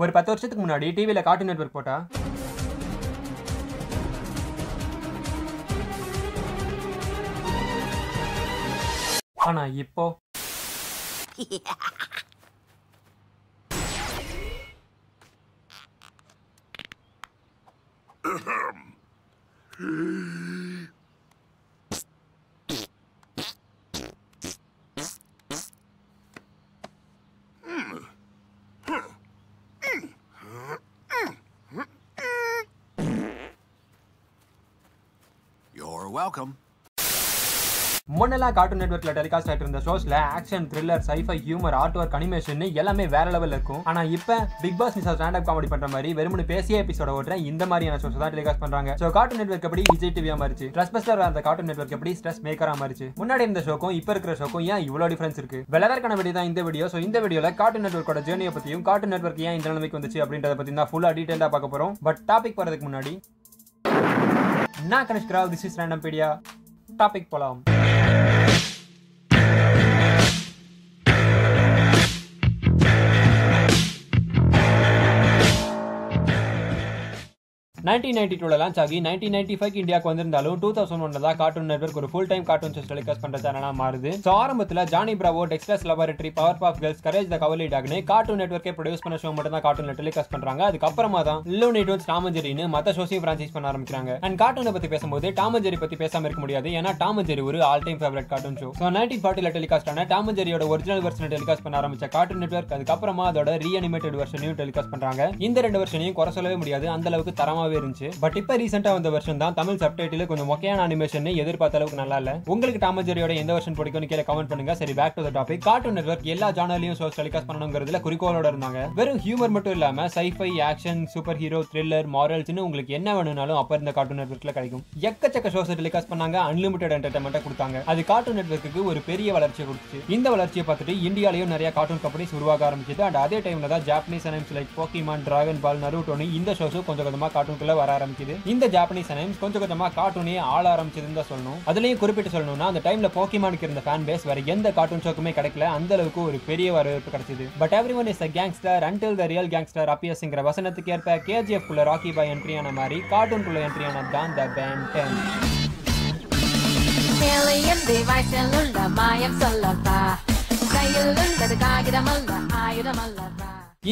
ஒரு 10 வருஷத்துக்கு முன்னாடி டிவில கார்ட்டூன் நெட்வொர்க் போட்டா ஆனா இப்போ Welcome. Monala Cartoon Network la telecast aayirundha shows la action, thriller, sci-fi, humor, artwork, animation nu ellame vera level irukum. Ana ipa Big Boss Nisa stand up comedy pandra mari verumnu pesiya episode odra indha mariyana shows da telecast pandranga. So Cartoon Network appadi Vijay TV maarichu. Stress buster la Cartoon Network appadi stress maker ah maarichu. Munnadi indha show ku ipa irukra show ku yen ivlo difference irukku? Velavarkana video da indha video. So indha video la Cartoon Network oda journey pathiyum Cartoon Network yen indha namakku vanduchu abindradha pathi na full ah detailed ah paakaporom. But topic paradhukku munnadi நான் Ganesh Rao, this is Random Pedia. Topic போலாம். In 1992 la launch aagi 1995 India ku vandirundalum 2001 la Cartoon Network oru full time cartoon shows telecast pandra channel ah maarudhu. So aarambathila Johnny Bravo, Dexter's Laboratory, Powerpuff Girls, Courage the Cowardly Dog ne Cartoon Network e produce panna show mattum da cartoon la telecast pandranga. Adukku apparama da Looney Tunes, Tom and Jerry nu matha shows franchise panna aarambikranga. And cartoon la pathi pesumbodhu Tom and Jerry pathi pesama irukka mudiyadhu ena Tom and Jerry oru all time favorite cartoon show. So 1940 la telecast ana Tom and Jerry oda original version telecast panna aarambicha Cartoon Network adukku apparama adoda reanimated version nu telecast pandranga. Indha rendu version nu kora solave mudiyadhu andha alavukku தரமா But இப்ப ரீசன்ட்டா வந்த version தான் தமிழ் சப்டைட்டில கொஞ்சம் மொக்கையான animation எதிர்பார்த்த அளவுக்கு நல்லா இல்ல. உங்களுக்கு டாம் அண்ட் ஜெரியோட எந்த வெர்ஷன் பிடிக்கும்னு கீழ கமெண்ட் பண்ணுங்க. சரி back to the topic. Cartoon network எல்லா ஜானர்லயும் ஷோஸ் டெலிகாஸ்ட் பண்ணனும்ங்கிறதுல குறிக்கோளோட இருந்தாங்க. வெறும் ஹியூமர் மட்டும் இல்லாம sci-fi, action, super hero, thriller, மாரல்ஸ்னு உங்களுக்கு என்ன வேணும்னாலும் அப்ப இருந்த கார்ட்டூன் நெட்வொர்க்ல கிடைக்கும். எக்கச்சக்க ஷோஸ் டெலிகாஸ்ட் பண்ணாங்க. அன்லிமிட்டட் என்டர்டெயின்மென்ட் கொடுத்தாங்க. அது கார்ட்டூன் நெட்வொர்க்குக்கு ஒரு பெரிய வளர்ச்சி கொடுத்துச்சு. இந்த வளர்ச்சியை பார்த்துட்டு இந்தியாலயும் நிறைய கார்ட்டூன் கம்பெனிஸ் உருவாக ஆரம்பிச்சது. அண்ட் அதே டைம்ல தான் Japanese animes like Pokemon, Dragon Ball, Naruto இந்த ஷோஸ் கொஞ்சம் கொஞ்சமா கார்ட்டூன்க்குள்ள வர ஆரம்பிச்சது. இந்த ஜாப்பனீஸ் அனிமேஸ் கொஞ்சம் கொஞ்சமா கார்ட்டூனே ஆள ஆரம்பிச்சதுன்னு தான் சொல்லணும். அதுலயும் குறிப்பிட்டு சொல்லணும்னா அந்த டைம்ல போக்கிமானுக்கு இருந்த ஃபேன் பேஸ் வேற எந்த கார்ட்டூன் ஷோக்குமே கிடைக்கல. அந்த அளவுக்கு ஒரு பெரிய வரவேற்பு கிடைச்சது. But everyone is a gangster until the real gangster appearsங்கிற வசனத்துக்கு ஏற்ப KGF குள்ள ராக்கி பாய் என்ட்ரி ஆன மாதிரி கார்ட்டூன் குள்ள என்ட்ரி ஆன தான் the Ben 10.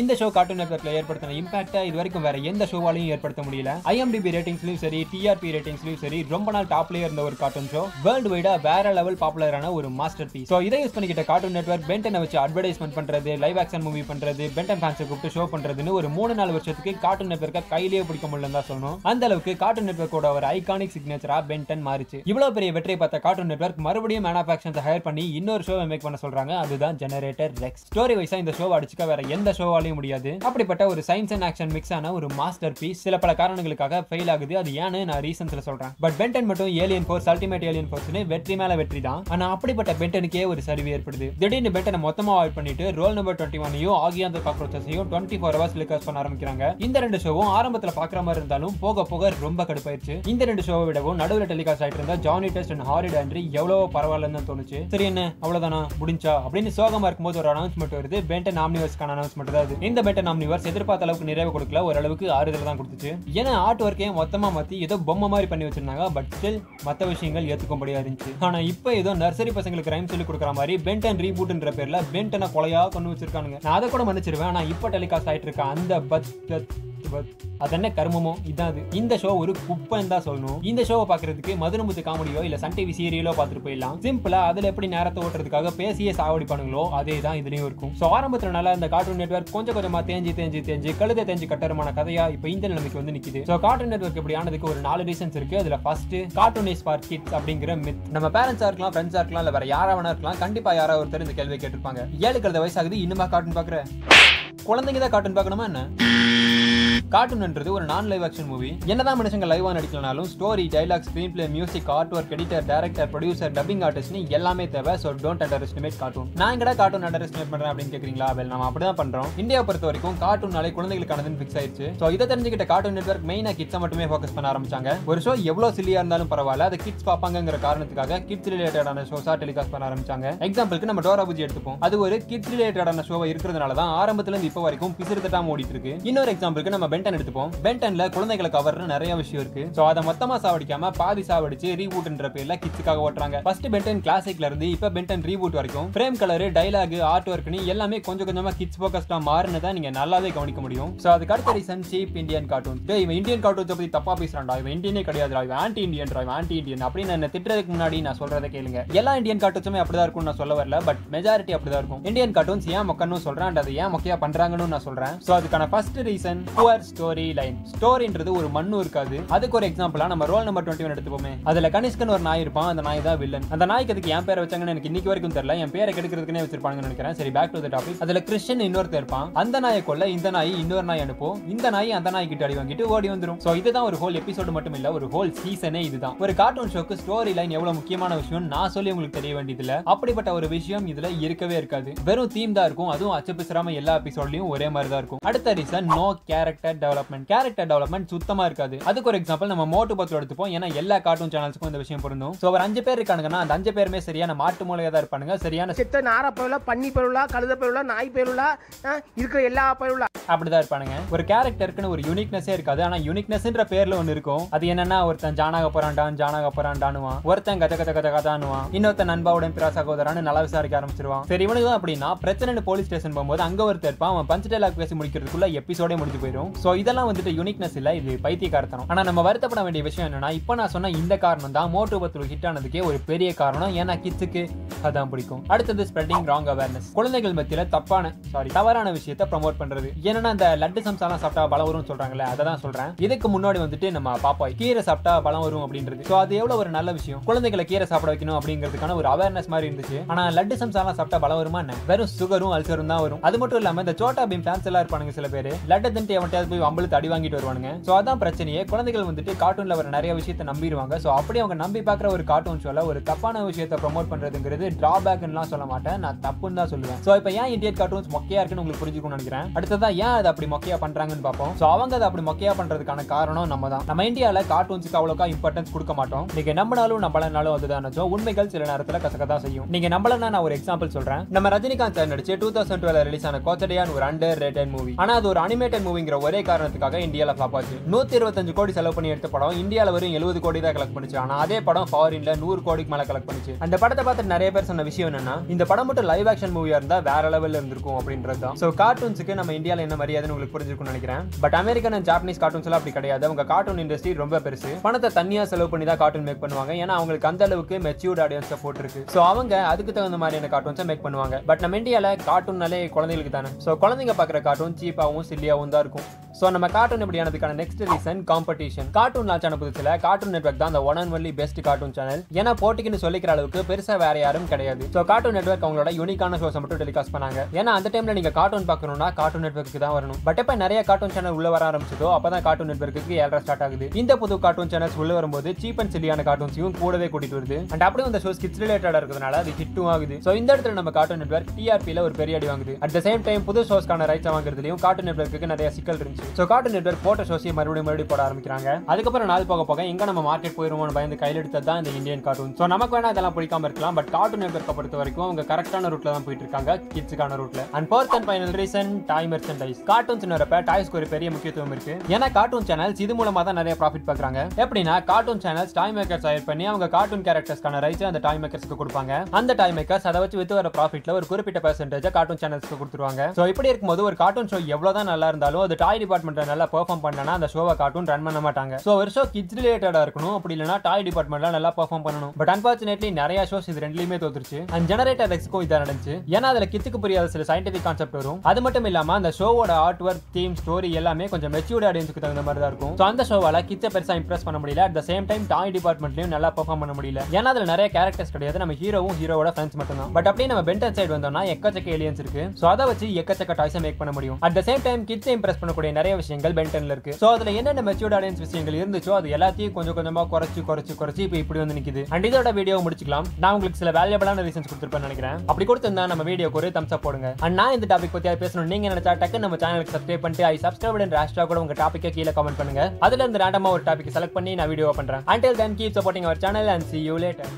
இந்த ஷோ கார்ட்டூன் நெட்வொர்க்ல ஏற்படுத்தின இம்பாக்ட் இது வரைக்கும் வேற எந்த ஷோவாலையும் ஏற்படுத்த முடியல. IMDb ரேட்டிங்ஸ்லயும் சரி, TRP ரேட்டிங்ஸ்லயும் சரி, ரொம்ப நாள் டாப்ல இருந்த ஒரு கார்ட்டூன் ஷோ வேர்ல்டு வைடா வேற லெவல் பாப்புலரான ஒரு மாஸ்டர் பீஸ். சோ இதை யூஸ் பண்ணிக்கிட்ட கார்ட்டூன் நெட்வொர்க் Ben 10 வச்சு அட்வர்டைஸ்மெண்ட் பண்றது, லைவ் ஆக்ஷன் மூவி பண்றது, Ben 10 ஃபேன்ஸை கூப்பிட்டு ஷோ பண்றதுன்னு ஒரு 3-4 வருஷத்துக்கு கார்ட்டூன் நெட்வொர்க்கை கையிலேயே பிடிக்க முடியலன்னு தான் சொல்லணும். அந்த அளவுக்கு கார்ட்டூன் நெட்வொர்க்கோட ஒரு ஐகானிக் சிக்னேச்சரா Ben 10 மாறிச்சு. இவ்வளவு பெரிய வெற்றியை பார்த்த கார்ட்டூன் நெட்வொர்க் மறுபடியும் மேன் ஆஃப் ஆக்ஷன்ஸை ஹையர் பண்ணி இன்னொரு ஷோவை மேக் பண்ண சொல்றாங்க. அதுதான் ஜெனரேட்டர் ரெக்ஸ். ஸ்டோரி வைஸா இந்த ஷோவை அடிச்சுக்க வேற எந்த ஷோ முடியாது. அப்படிப்பட்ட ஒரு சயின்ஸ் அண்ட் ஆக்ஷன் மிக்ஸ் ஆன ஒரு மாஸ்டர் பீஸ் சில பல காரணங்களுக்காக ஃபெயில் ஆகுது. அது ஏன்னு நான் ரீசன்ஸ்ல சொல்றேன். பட் Ben 10 மட்டும் ஏலியன் ஃபோர்ஸ், அல்டிமேட் ஏலியன் ஃபோர்ஸ்னு வெற்றி மேல வெற்றி தான். ஆனா அப்படிப்பட்ட Ben 10க்கே ஒரு சரிவு ஏற்படுது. திடீர்னு Ben 10 மொத்தமா அவாய்ட் பண்ணிட்டு ரோல் நம்பர் 21ஐயும் ஆகி அந்த காக்ரோச்சஸையும் 24 ஹவர்ஸ் லிகாஸ் பண்ண ஆரம்பிக்கிறாங்க. இந்த ரெண்டு ஷோவும் ஆரம்பத்துல பாக்குற மாதிரி இருந்தாலும் போக போக ரொம்ப கடுப்பாயிருச்சு. இந்த ரெண்டு ஷோவை விடவும் நடுவுல டெலிகாஸ்ட் ஆயிட்டு இருந்த Johnny Test and horrid Andre எவ்வளவோ பரவாயில்லன்னு தோணுச்சு. சரி என்ன அவ்வளவுதானா முடிஞ்சா அப்படின்னு சோகமா இருக்கும்போது ஒரு அனௌன்ஸ்மெண்ட் வருது. Ben 10 ஆம்னிவர்ஸ்க்கான அனௌன்ஸ்மெண்ட். இந்த பெட்ட நாம்னிவர்ஸ் எதிர்பார்த்த அளவுக்கு நிறைவு கொடுக்கல, ஓரளவுக்கு ஆறுதல் தான் கொடுத்துச்சு. ஏன்னா ஆர்ட் ஒர்க்கே மொத்தமா மாத்தி ஏதோ பொம்மை மாதிரி பண்ணி வச்சிருந்தாங்க. பட் ஸ்டில் மற்ற விஷயங்கள் ஏத்துக்கும்படியா இருந்துச்சு. ஆனா இப்போ ஏதோ நர்சரி பசங்களுக்கு ரைம் சொல்லி கொடுக்குற மாதிரி Ben 10 ரீபூட்ன்ற பேர்ல Ben 10 கொலையா கொண்டு வச்சிருக்கானுங்க. நான் அதை கூட மன்னிச்சிருவேன். ஆனா இப்போ டெலிகாஸ்ட் ஆயிட்டு இருக்க அந்த அதென்ன கர்மமோ இதான் அது. இந்த ஷோ ஒரு குப்பைன்னு தான் சொல்லணும். இந்த ஷோவை பாக்குறதுக்கு மதுரமுத்து காமெடியோ இல்ல சன் டிவி சீரியலோ பார்த்துட்டு போயிடலாம். சிம்பிளா அதுல எப்படி நேரத்தை ஓட்டுறதுக்காக பேசியே சாவடிப்பானுங்களோ அதே தான் இதுலயும் இருக்கும். ஸோ ஆரம்பத்துல நல்லா இந்த கார்ட்டூன் நெட்வொர்க் கொஞ்சம் கொஞ்சமா தேஞ்சு கழுதை தேஞ்சு கட்டரமான கதையா இப்ப இந்த நிலைமைக்கு வந்து நிக்குது. ஸோ கார்ட்டூன் நெட்வொர்க் இப்படி ஆனதுக்கு ஒரு 4 ரீசன்ஸ் இருக்கு. அதுல first cartoon is for kids அப்படிங்கிற மித். நம்ம பேரண்ட்ஸா இருக்கலாம், ஃப்ரெண்ட்ஸா இருக்கலாம், இல்ல வேற யாரா வேணா இருக்கலாம். கண்டிப்பா யாராவது ஒருத்தர் இந்த கேள்வி கேட்டிருப்பாங்க. 7 வயசாகுது இன்னுமா கார்ட்டூன் பாக்குற? குழந்தைங்க தான் கார்ட்டூன் பார்க்கணுமா என்ன? Cartoon is a non-live action movie. என்னதான் மனுஷங்க லைவா நடிக்கலனாலும் story, dialogue, screen play, music, art work, editor, director, producer, dubbing ஆர்டிஸ்ட்னு எல்லாமே தேவை. So don't underestimate cartoon. நான் எங்கடா கார்ட்டூன் அண்டர்எஸ்டிமேட் பண்றேன் அப்படினு கேக்குறீங்களா? வெல் நாம அப்படி தான் பண்றோம். இந்தியா பொறுத்த வரைக்கும் கார்ட்டூனாலே குழந்தைகளுக்கானதுன்னு ஃபிக்ஸ் ஆயிருச்சு. சோ இத தெரிஞ்சிக்கிட்ட கார்ட்டூன் நெட்வொர்க் மெயினா கிட்ஸ் மட்டுமே ஃபோக்கஸ் பண்ண ஆரம்பிச்சாங்க. ஒரு ஷோ எவ்வளவு சில்லியா இருந்தாலும் பரவாயில்ல, அத கிட்ஸ் பாப்பாங்கங்கற காரணத்துக்காக கிட்ஸ் ரிலேட்டடான ஷோஸா டெலிகாஸ்ட் பண்ண ஆரம்பிச்சாங்க. எக்ஸாம்பிளுக்கு நம்ம டோரா புஜி எடுத்துப்போம். அது ஒரு கிட்ஸ் ரிலேட்டடான ஷோவா இருக்கிறதுனால தான் ஆரம்பத்துல இருந்து இப்ப வரைக்கும் பிசிறு தட்டாம ஓடிட்டு இருக்கு. இன்னொரு எக்ஸாம்பிளுக்கு நம்ம பென் 10 எடுத்துப்போம். பென் 10ல குழந்தைகளை கவர்ற நிறைய விஷயம் இருக்கு. சோ அத மொத்தமா சாவடிக்காம பாதி சாவடிச்சு ரீபூட்ன்ற பேர்ல கிட்ஸ்க்காக ஓட்டறாங்க. ஃபர்ஸ்ட் பென் 10 கிளாசிக்ல இருந்து இப்ப பென் 10 ரீபூட் வரைக்கும் ஃப்ரேம் கலர், டயலாக், ஆர்ட் வொர்க்னு எல்லாமே கொஞ்சம் கொஞ்சமா கிட்ஸ் ஃபோக்கஸ்டா மாறுனதா நீங்க நல்லாவே கவனிக்க முடியும். சோ அதுக்கு அடுத்த ரீசன் சீப் இந்தியன் கார்ட்டூன். டேய் இவன் இந்தியன் கார்ட்டூன்ஸ் பத்தி தப்பா பேசுறான்டா, இவன் இந்தியனே கிடையாதுடா, இவன் ஆன்டி இந்தியன் டா, இவன் ஆன்டி இந்தியன் அப்படி நான் திட்டறதுக்கு முன்னாடி நான் சொல்றத கேளுங்க. எல்லா இந்தியன் கார்ட்டூன்ஸுமே அப்படிதான் இருக்கும் நான் சொல்ல வரல, பட் மெஜாரிட்டி அப்படிதான் இருக்கும். இந்தியன் கார்ட்டூன்ஸ் ஏன் மக்கன்னு சொல்றேன், அது ஏன் மொக்கையா பண்றாங்கன்னு நான் சொல்றேன். சோ அதுக்கான first reason poor story line. ஸ்டோரின்றது ஒரு மண்ணு இருக்காது. அதுக்கு ஒரு எக்ஸாம்பிளா நம்ம ரோல் நம்பர் 21 எடுத்துப்போமே. அதுல கனிஷ்கன் ஒரு நாய் இருப்பான். அந்த நாய் தான் வில்லன். அந்த நாய்க்கு அதுக்கு ஏன் பேர் வச்சாங்கன்னு எனக்கு இன்னைக்கு வரைக்கும் தெரியல. என் பேரை கெடுக்கிறதுக்குனே வச்சிருப்பாங்கன்னு நினைக்கிறேன். சரி, பேக் டு தி டாபிக். அதுல கிறிஸ்டன் இன்னொருத்தர் இருப்பான். அந்த நாயை கொல்ல இந்த நாய் இன்னொரு நாய் அனுப்பும். இந்த நாய் அந்த நாய் கிட்ட அடி வாங்கிட்டு ஓடி வந்துரும். சோ இதுதான் ஒரு ஹோல் எபிசோடு மட்டும் இல்ல, ஒரு ஹோல் சீசனே இதுதான். ஒரு கார்ட்டூன் ஷோக்கு ஸ்டோரி லைன் எவ்வளவு முக்கியமான விஷயம் நான் சொல்லி உங்களுக்கு தெரிய வேண்டியதில்ல. அப்படிப்பட்ட ஒரு விஷயம் இதுல இருக்கவே இருக்காது. வெறும் தீம் தான் இருக்கும். அதுவும் அச்சபிசராம எல்லா எபிசோட்லயும் ஒரே மாதிரி தான் இருக்கும். அடுத்த reason no character development. Character development சுத்தமா இருக்காது. அதுக்கு ஒரு எக்ஸாம்பிள் நம்ம மோட்டு பத்துல எடுத்துப்போம். ஏன்னா எல்லா கார்ட்டூன் சேனல்ஸ்க்கும் இந்த விஷயம் பொருந்தும். சோ ஒரு 5 பேர் இருக்கானுங்கன்னா அந்த 5 பேருமே சரியான மாட்டு மூளையா தான் இருப்பானுங்க. சரியான சித்த நாரா பயிலா, பன்னி பயிலா, கழுத பயிலா, நாய் பயிலா, இருக்கிற எல்லா பயிலா அப்படிதான் இருப்பானுங்க. ஒரு கேரக்டருக்குன்னு ஒரு யூனிக்னஸே இருக்காது. ஆனா யூனிக்னஸ்ன்ற பேர்ல ஒன்னு இருக்கும். அது என்னன்னா ஒருத்தன் ஜானாக போறாண்டான், ஜானாக போறாண்டானுவான். ஒருத்தன் கத கத கத கதானுவான். இன்னொருத்தன் நண்பாவுடன் பிறா சகோதரான்னு நல்லா விசாரிக்க ஆரம்பிச்சிருவான். சரி இவனுக்கு அப்படின்னா பிரச்சனை போலீஸ் ஸ்டேஷன் போகும்போது அங்க ஒருத்தர் இருப்பான். அவன் பஞ்ச் டயலாக் பேசி முடிக்கிறதுக்குள்ள எபிசோடே முடிஞ்சு போயிடும். சோ இதெல்லாம் வந்துட்டு யூனிக்னஸ் இல்ல, இது பைத்தியக்காரத்தனம். ஆனா நம்ம வருத்தப்பட வேண்டிய விஷயம் என்னன்னா, இப்ப நான் சொன்ன இந்த காரணம் தான் மோட்டு பத்துல ஹிட் ஆனதுக்கே ஒரு பெரிய காரணம். ஏன்னா கிட்ஸுக்கு அதான் பிடிக்கும். அடுத்தது ஸ்ப்ரெடிங் ராங் அவேர்னஸ். குழந்தைகள் மத்தியில தவறான விஷயத்தை ப்ரமோட் பண்றது. என்னன்னா இந்த லட்டு சம்சா எல்லாம் சாப்பிட்டா பலம் வரும் சொல்றாங்கல்ல, அதான் சொல்றேன். இதுக்கு முன்னாடி வந்துட்டு நம்ம பாப்பாய் கீரை சாப்பிட்டா பலம் வரும் அப்படின்றது. சோ அது எவ்வளவு ஒரு நல்ல விஷயம். குழந்தைகளை கீரை சாப்பிட வைக்கணும் அப்படிங்கிறதுக்கான ஒரு அவேர்னஸ் மாதிரி இருந்துச்சு. ஆனா லட்டு சம்சா எல்லாம் சாப்பிட்டா பலம் வருமா? வெறும் சுகரும் அல்சரும் தான் வரும். அது மட்டும் இல்லாம இந்த சோட்டா பீம் ஃபேன்ஸ் எல்லாம் இருப்பானுங்க. சில பேர் லட்டு தின்ட்டு எவன்ட்டையாவது போய் அம்பளத்து அடி வாங்கிட்டு வருவானுங்க. சோ அதான் பிரச்சனையே. குழந்தைகள் வந்துட்டு கார்ட்டூன்ல வர நிறைய விஷயத்தை நம்பிடுவாங்க. சோ அப்படி அவங்க நம்பி பாக்குற ஒரு கார்ட்டூன் ஷோல ஒரு தப்பான விஷயத்தை ப்ரமோட் பண்றதுங்கிறது டிராபேக்லாம் சொல்ல மாட்டேன், நான் தப்புன்னு தான் சொல்லுவேன். சோ இப்ப ஏன் இந்தியன் கார்ட்டூன்ஸ் மொக்கையா இருக்குன்னு உங்களுக்கு புரிஞ்சுக்கணும்னு நினைக்கிறேன். அடுத்ததான் ஏன் அதை அப்படி மொக்கையா பண்றாங்கன்னு பார்ப்போம். சோ அவங்க அதை அப்படி மொக்கையா பண்றதுக்கான காரணம் நம்ம தான். நம்ம இந்தியால கார்ட்டூன்ஸுக்கு அவ்வளோக்கா இம்பார்ட்டன்ஸ் கொடுக்க மாட்டோம். நீங்க நம்பினாலும் நம்பலனாலும் அதுதான் உண்மைகள் சில நேரத்துல கசக்கதான் செய்யும். நீங்க நம்பலன்னா நான் ஒரு எக்ஸாம்பிள் சொல்றேன். நம்ம ரஜினிகாந்த் சார் நடிச்சு 2012 ரிலீஸ் ஆன கோச்சடையான் ஒரு அண்டர் ரேட்டட் மூவி. ஆனா அது ஒரு அனிமேட்டட் மூவிங்கிற ஒரே காரணத்துக்காக இந்தியால ஃபிளாப் ஆச்சு. 125 கோடி செலவு பண்ணி எடுத்த படம் இந்தியால வரும் 70 கோடி தான் கலெக்ட் பண்ணிச்சு. ஆனா அதே படம் ஃபாரின்ல 100 கோடிக்கு மேல கலெக்ட் பண்ணிச்சு. அந்த படத்தை பார்த்துட்டு நிறைய பேர் சொன்ன விஷயம் என்னன்னா, இந்த படம் மட்டும் லைவ் ஆக்ஷன் மூவியா இருந்தா வேற லெவல்ல இருந்திருக்கும் அப்படின்றது தான். சோ கார்ட்டூன்ஸுக்கு நம்ம இந்தியா என்ன மரியாதைன்னு உங்களுக்கு புரிஞ்சிருக்கும்னு நினைக்கிறேன். But American and Japanese cartoons எல்லாம் அப்படி கிடையாது. அவங்க கார்ட்டூன் இண்டஸ்ட்ரி ரொம்ப பெருசு. பணத்தை தனியா செலவு பண்ணி தான் கார்ட்டூன் மேக் பண்ணுவாங்க. ஏன்னா அவங்களுக்கு அந்த அளவுக்கு மெச்சூர்ட் ஆடியன்ஸ் சப்போர்ட் இருக்கு. சோ அவங்க அதுக்கு தகுந்த மாதிரியான கார்ட்டூன்ஸை மேக் பண்ணுவாங்க. பட் நம்ம இந்தியால கார்ட்டூன்னாலே குழந்தைகளுக்கு தானே. சோ குழந்தைங்க பாக்குற கார்ட்டூன் சீப்பாவும் சில்லியாவும் தான் இருக்கும். சோ நம்ம கார்ட்டூன் எப்படியானதுக்கான next reason competition. Cartoon launch ஆன புதுசுல கார்ட்டூன் நெட்வொர்க் தான் அந்த one and only best cartoon channel. ஏன்னா போட்டிக்குன்னு சொல்லிக்கிற அளவுக்கு பெருசா வேற யாரும் கிடையாது. சோ கார்ட்டூன் நெட்வொர்க் அவங்களோட யூனிக்கான ஷோஸை மட்டும் டெலிகாஸ்ட் பண்ணாங்க. ஏன்னா அந்த டைம்ல நீங்க கார்ட்டூன் பார்க்கணும்னா கார்ட்டூன் நெட்வொர்க்கு தான் வரணும். பட் இப்ப நிறைய கார்ட்டூன் சேனல் உள்ள வர ஆரம்பிச்சதோ அப்பதான் கார்ட்டூன் நெட்வொர்க்கு ஏழரை ஸ்டார்ட் ஆகுது. இந்த புது கார்ட்டூன் சேனல்ஸ் உள்ள வரும்போது சீப் அண்ட் சில்லியான கார்ட்டூன்ஸையும் கூடவே கூட்டிட்டு வருது. அண்ட் அப்படியே அந்த ஷோஸ் கிட்ஸ் ரிலேட்டடா இருக்கிறதுனால அது ஹிட்டும் ஆகுது. சோ இந்த இடத்துல நம்ம கார்ட்டூன் நெட்வொர்க் டிஆர்பில ஒரு பெரிய அடி வாங்குது. அட் த சேம் டைம் புது ஷோஸ்க்கான ரைட்ஸ் வாங்குறதுலயும் கார்ட்டூன் நெட்வொர்க்கு நிறைய சிக்கல் இருந்துச்சு. சோ கார்ட்டூன் நெட்வொர்க் போட்ட ஷோஸையும் மறுபடியும் போட ஆரம்பிக்கிறாங்க. அதுக்கப்புறம் நாள் போக போக எங்க நம்ம மார்க்கெட் போயிருவோம்னு பயந்து கையில் எடுத்தது தான் இந்த இந்தியன் கார்ட்டூன். சோ நமக்கு வேணா இதெல்லாம் பிடிக்காம இருக்கலாம், பட் கார்ட்டூன் நெட்வொர்க்கை பொறுத்த வரைக்கும் அவங்க கரெக்டான ரூட்ல தான் போயிட்டு இருக்காங்க, கிட்ஸுக்கான ரூட்ல. And fourth and final reason toy merchandise. கார்ட்டூன்ஸ்ன்றப்ப டாய்ஸ்க்கு ஒரு பெரிய முக்கியத்துவம் இருக்கு. ஏன்னா கார்ட்டூன் சேனல்ஸ் இது மூலமா தான் நிறைய ப்ராஃபிட் பாக்குறாங்க. எப்படின்னா cartoon channels toy makers hire பண்ணி அவங்க கார்ட்டூன் கேரக்டர்ஸ்க்கான ரைட்ஸ் அந்த டாய் மேக்கர்ஸ்க்கு கொடுப்பாங்க. அந்த டாய் மேக்கர்ஸ் அதை வச்சு வித்து வர ப்ராஃபிட்ல ஒரு குறிப்பிட்ட பெர்சன்டேஜ் கார்ட்டூன் சேனல்ஸ்க்கு கொடுத்துருவாங்க. சோ இப்படி இருக்கும்போது ஒரு கார்ட்டூன் ஷோ எவ்வளவுதான் நல்லா இருந்தாலும் அது டாய் டிபார்ட்மெண்ட்ல நல்லா பெர்ஃபார்ம் பண்ணனா அந்த ஷோவை கார்ட்டூன் ரன் பண்ண மாட்டாங்க. சோ ஒரு ஷோ கிட்ஸ் ரிலேட்டடா இருக்கணும், அப்படி இல்லனா டாய் டிபார்ட்மெண்ட்ல நல்லா பெர்ஃபார்ம் பண்ணணும். பட் அன்ஃபார்ச்சுனேட்லி நிறைய ஷோஸ் இது ரெண்டுலயுமே தோத்துருச்சு. அண்ட் ஜெனரேட்டர் ரெக்ஸ்க்கும் இதா நடந்துச்சு. ஏன்னா அதுல கிட்ஸுக்கு புரியாத சில சயின்டிபிக் கான்செப்ட் வரும். அது மட்டும் இல்லாம அந்த ஷோவோட ஆர்ட் ஒர்க், தீம், ஸ்டோரி எல்லாமே கொஞ்சம் மெச்சூர்ட் ஆடியன்ஸுக்கு தகுந்த மாதிரி தான் இருக்கும். சோ அந்த ஷோவால கிட்ஸை பெருசா இம்ப்ரெஸ் பண்ண முடியல. At the same time toy டிபார்ட்மெண்ட்லயும் நல்லா பெர்ஃபார்ம் பண்ண முடியல. ஏன்னா அதுல நிறைய கேரக்டர்ஸ் கிடையாது. நம்ம ஹீரோவும் ஹீரோவோட ஃப்ரெண்ட்ஸ் மட்டும் தான். பட் அப்படியே நம்ம பென் 10 சைடு வந்தோம்னா எக்கச்சக்க ஏலியன்ஸ் இருக்கு. சோ அதை வச்சு எக்கச்சக்க டாய்ஸை மேக் பண்ண முடியும். அட் த சேம் டைம் கிட்ஸை இம்ப்ரெஸ் பண்ணக்கூடிய நிறைய விஷயங்கள் Ben 10ல இருக்கு. சோ அதுல என்னென்ன மெச்சூர்ட் ஆடியன்ஸ் விஷயங்கள் இருந்துச்சோ அது எல்லாத்தையும் கொஞ்சம் கொஞ்சமா குறைச்சு இப்போ இப்படி வந்து நிக்குது. அண்ட் இதோட வீடியோவை முடிச்சுக்கலாம். நான் உங்களுக்கு சில வேல்யூபிளான ரீசன்ஸ் கொடுத்துருப்பேன்னு நினைக்கிறேன். அப்படி கொடுத்திருந்தா நம்ம வீடியோக்கு ஒரு தம்ஸ் அப் போடுங்க. அண்ட் நான் இந்த டாபிக் பத்தி பேசணும் நீங்க நினைச்சா டக்கு நம்ம சேனலுக்கு சப்ஸ்கிரைப் பண்ணிட்டு ஐ சப்ஸ்கிரைப்ட் என்ற ஹேஷ்டாக் கூட உங்க டாபிக்கை கீழே கமெண்ட் பண்ணுங்க. அதுல இருந்து ரேண்டமா ஒரு டாபிக் செலக்ட் பண்ணி நான் வீடியோ பண்றேன். Until then keep supporting our channel and see you later.